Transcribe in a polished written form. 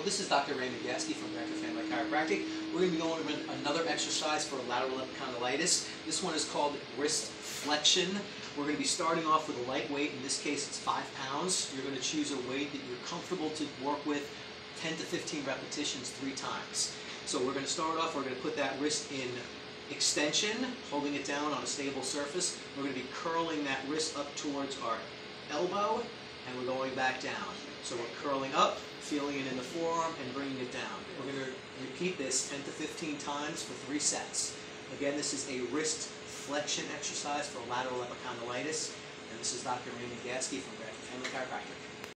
Hello, this is Dr. Ray from Bradford Family Chiropractic. We're going to be going over another exercise for lateral epicondylitis. This one is called wrist flexion. We're going to be starting off with a light weight. In this case, it's 5 pounds. You're going to choose a weight that you're comfortable to work with, 10 to 15 repetitions 3 times. So we're going to start off, we're going to put that wrist in extension, holding it down on a stable surface. We're going to be curling that wrist up towards our elbow, and we're going back down. So we're curling up, feeling it in the forearm, and bringing it down. We're going to repeat this 10 to 15 times for 3 sets. Again, this is a wrist flexion exercise for lateral epicondylitis, and this is Dr. Ray from Bradford Family Chiropractic.